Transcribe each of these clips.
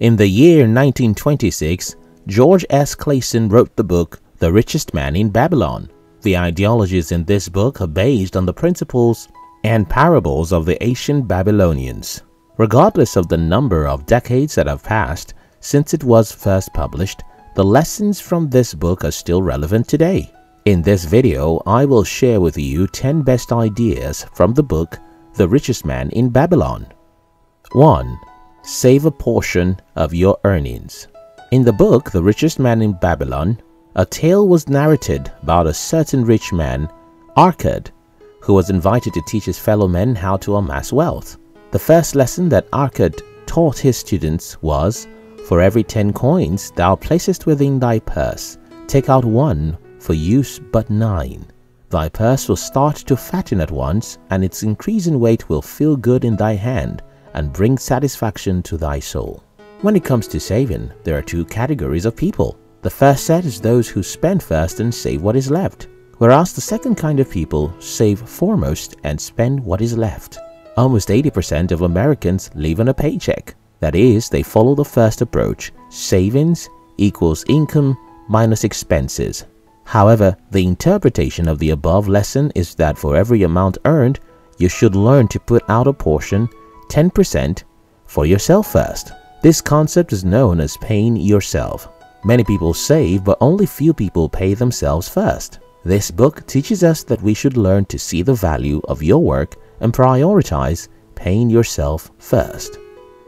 In the year 1926, George S. Clason wrote the book The Richest Man in Babylon. The ideologies in this book are based on the principles and parables of the ancient Babylonians. Regardless of the number of decades that have passed since it was first published, the lessons from this book are still relevant today. In this video, I will share with you 10 best ideas from the book The Richest Man in Babylon. 1. Save a portion of your earnings. In the book The Richest Man in Babylon, a tale was narrated about a certain rich man, Arkad, who was invited to teach his fellow men how to amass wealth. The first lesson that Arkad taught his students was, "For every 10 coins thou placest within thy purse, take out 1 for use but 9. Thy purse will start to fatten at once, and its increase in weight will feel good in thy hand and bring satisfaction to thy soul." When it comes to saving, there are 2 categories of people. The first set is those who spend first and save what is left, whereas the second kind of people save foremost and spend what is left. Almost 80% of Americans live on a paycheck. That is, they follow the first approach, savings equals income minus expenses. However, the interpretation of the above lesson is that for every amount earned, you should learn to put out a portion, 10%, for yourself first. This concept is known as paying yourself. Many people save, but only few people pay themselves first. This book teaches us that we should learn to see the value of your work and prioritize paying yourself first.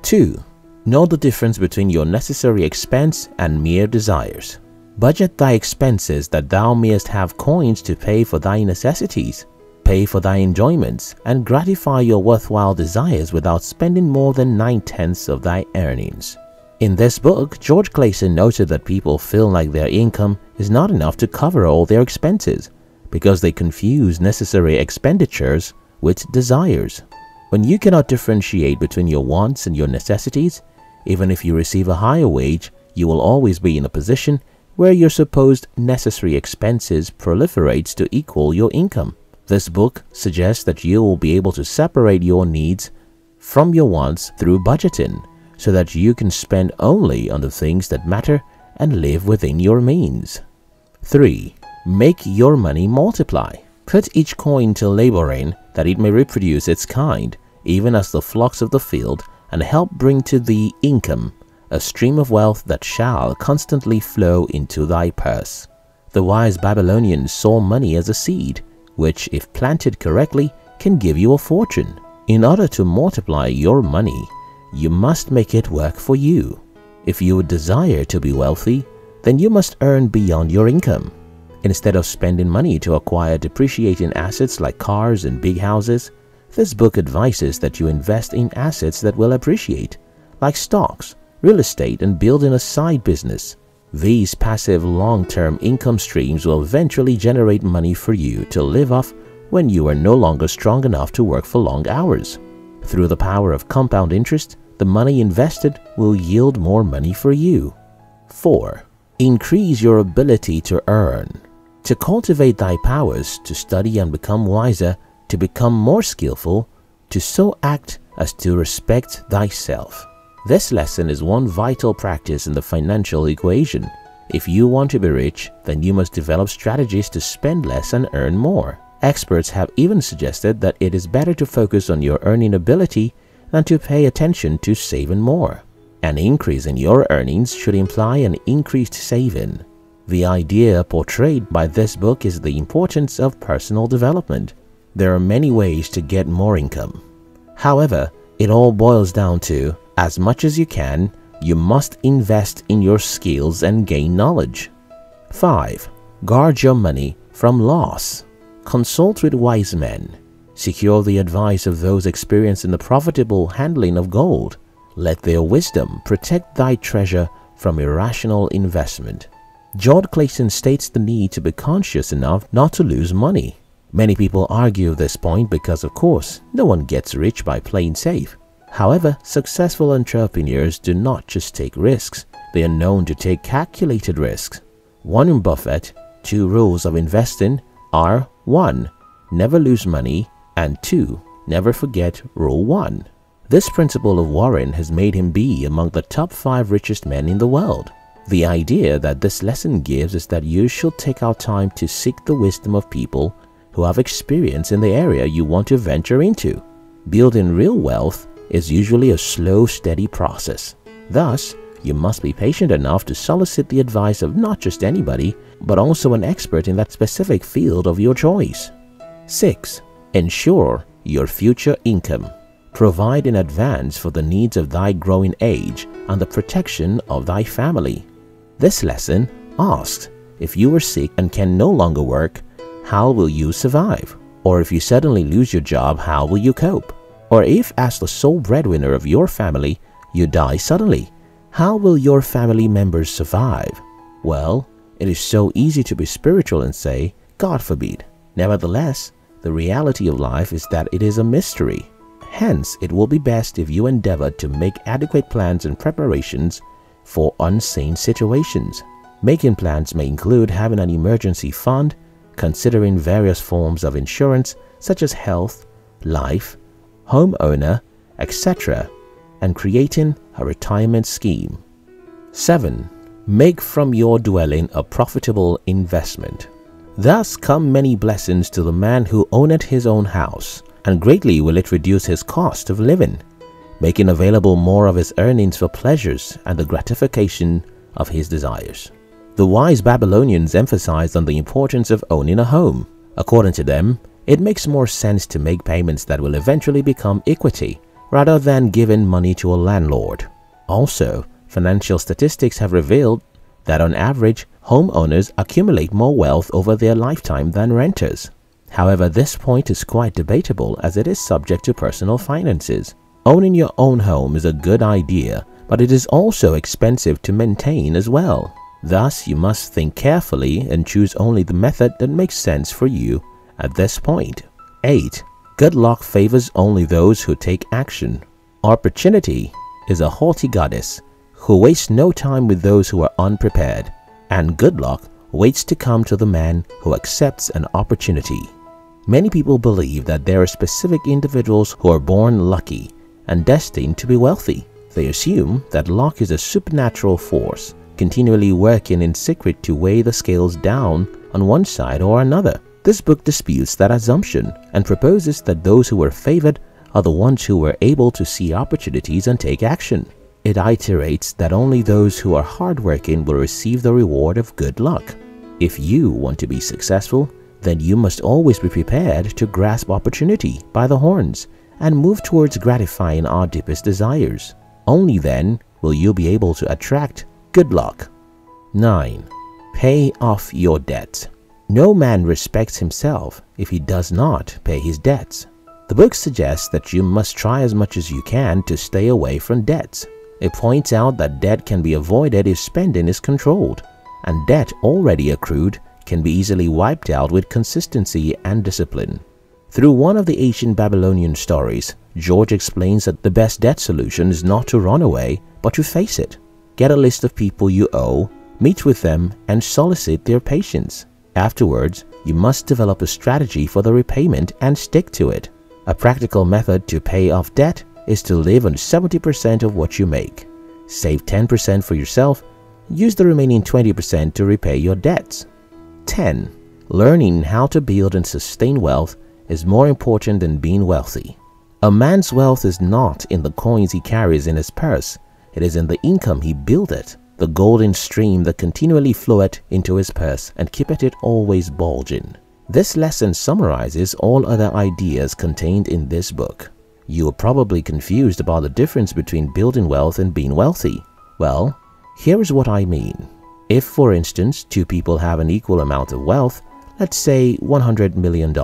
2. Know the difference between your necessary expense and mere desires. Budget thy expenses, that thou mayest have coins to pay for thy necessities, pay for thy enjoyments, and gratify your worthwhile desires without spending more than 9/10 of thy earnings. In this book, George Clason noted that people feel like their income is not enough to cover all their expenses because they confuse necessary expenditures with desires. When you cannot differentiate between your wants and your necessities, even if you receive a higher wage, you will always be in a position where your supposed necessary expenses proliferates to equal your income. This book suggests that you will be able to separate your needs from your wants through budgeting, so that you can spend only on the things that matter and live within your means. 3. Make your money multiply. Put each coin to laboring, that it may reproduce its kind, even as the flocks of the field, and help bring to thee income, a stream of wealth that shall constantly flow into thy purse. The wise Babylonians saw money as a seed, which, if planted correctly, can give you a fortune. In order to multiply your money, you must make it work for you. If you desire to be wealthy, then you must earn beyond your income. Instead of spending money to acquire depreciating assets like cars and big houses, this book advises that you invest in assets that will appreciate, like stocks, real estate, and building a side business. These passive long-term income streams will eventually generate money for you to live off when you are no longer strong enough to work for long hours. Through the power of compound interest, the money invested will yield more money for you. 4. Increase your ability to earn. To cultivate thy powers, to study and become wiser, to become more skillful, to so act as to respect thyself. This lesson is one vital practice in the financial equation. If you want to be rich, then you must develop strategies to spend less and earn more. Experts have even suggested that it is better to focus on your earning ability than to pay attention to saving more. An increase in your earnings should imply an increased saving. The idea portrayed by this book is the importance of personal development. There are many ways to get more income. However, it all boils down to, as much as you can, you must invest in your skills and gain knowledge. 5. Guard your money from loss. Consult with wise men. Secure the advice of those experienced in the profitable handling of gold. Let their wisdom protect thy treasure from irrational investment. George Clason states the need to be conscious enough not to lose money. Many people argue this point because, of course, no one gets rich by playing safe. However, successful entrepreneurs do not just take risks, they are known to take calculated risks. Warren Buffett, 2 rules of investing are 1. Never lose money, and 2. Never forget rule 1. This principle of Warren has made him be among the top 5 richest men in the world. The idea that this lesson gives is that you should take out time to seek the wisdom of people who have experience in the area you want to venture into. Building real wealth is usually a slow, steady process. Thus, you must be patient enough to solicit the advice of not just anybody, but also an expert in that specific field of your choice. 6. Ensure your future income. Provide in advance for the needs of thy growing age and the protection of thy family. This lesson asks, if you are sick and can no longer work, how will you survive? Or if you suddenly lose your job, how will you cope? Or if, as the sole breadwinner of your family, you die suddenly, how will your family members survive? Well, it is so easy to be spiritual and say, God forbid. Nevertheless, the reality of life is that it is a mystery. Hence, it will be best if you endeavor to make adequate plans and preparations for unseen situations. Making plans may include having an emergency fund, considering various forms of insurance such as health, life, homeowner, etc., and creating a retirement scheme. 7. Make from your dwelling a profitable investment. Thus come many blessings to the man who owneth his own house, and greatly will it reduce his cost of living, making available more of his earnings for pleasures and the gratification of his desires. The wise Babylonians emphasized on the importance of owning a home. According to them, it makes more sense to make payments that will eventually become equity rather than giving money to a landlord. Also, financial statistics have revealed that on average, homeowners accumulate more wealth over their lifetime than renters. However, this point is quite debatable as it is subject to personal finances. Owning your own home is a good idea, but it is also expensive to maintain as well. Thus, you must think carefully and choose only the method that makes sense for you at this point. 8. Good luck favors only those who take action. Opportunity is a haughty goddess who wastes no time with those who are unprepared, and good luck waits to come to the man who accepts an opportunity. Many people believe that there are specific individuals who are born lucky and destined to be wealthy. They assume that luck is a supernatural force continually working in secret to weigh the scales down on one side or another. This book disputes that assumption and proposes that those who were favored are the ones who were able to see opportunities and take action. It iterates that only those who are hardworking will receive the reward of good luck. If you want to be successful, then you must always be prepared to grasp opportunity by the horns and move towards gratifying our deepest desires. Only then will you be able to attract good luck. 9. Pay off your debts. No man respects himself if he does not pay his debts. The book suggests that you must try as much as you can to stay away from debts. It points out that debt can be avoided if spending is controlled, and debt already accrued can be easily wiped out with consistency and discipline. Through one of the ancient Babylonian stories, George explains that the best debt solution is not to run away, but to face it. Get a list of people you owe, meet with them, and solicit their patience. Afterwards, you must develop a strategy for the repayment and stick to it. A practical method to pay off debt is to live on 70% of what you make. Save 10% for yourself. Use the remaining 20% to repay your debts. 10. Learning how to build and sustain wealth is more important than being wealthy. A man's wealth is not in the coins he carries in his purse. It is in the income he buildeth, the golden stream that continually floweth into his purse and keepeth it always bulging. This lesson summarizes all other ideas contained in this book. You are probably confused about the difference between building wealth and being wealthy. Well, here is what I mean. If, for instance, two people have an equal amount of wealth, let's say $100 million.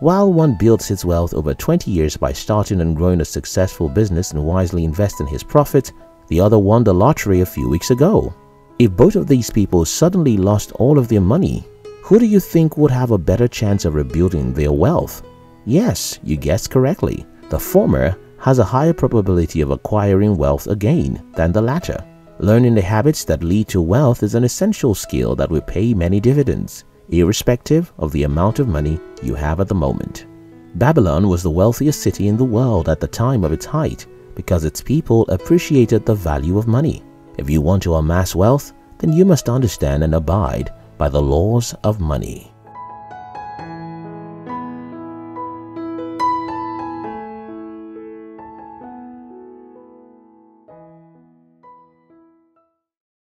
While one builds his wealth over 20 years by starting and growing a successful business and wisely investing his profits, the other won the lottery a few weeks ago. If both of these people suddenly lost all of their money, who do you think would have a better chance of rebuilding their wealth? Yes, you guessed correctly. The former has a higher probability of acquiring wealth again than the latter. Learning the habits that lead to wealth is an essential skill that will pay many dividends, irrespective of the amount of money you have at the moment. Babylon was the wealthiest city in the world at the time of its height because its people appreciated the value of money. If you want to amass wealth, then you must understand and abide by the laws of money.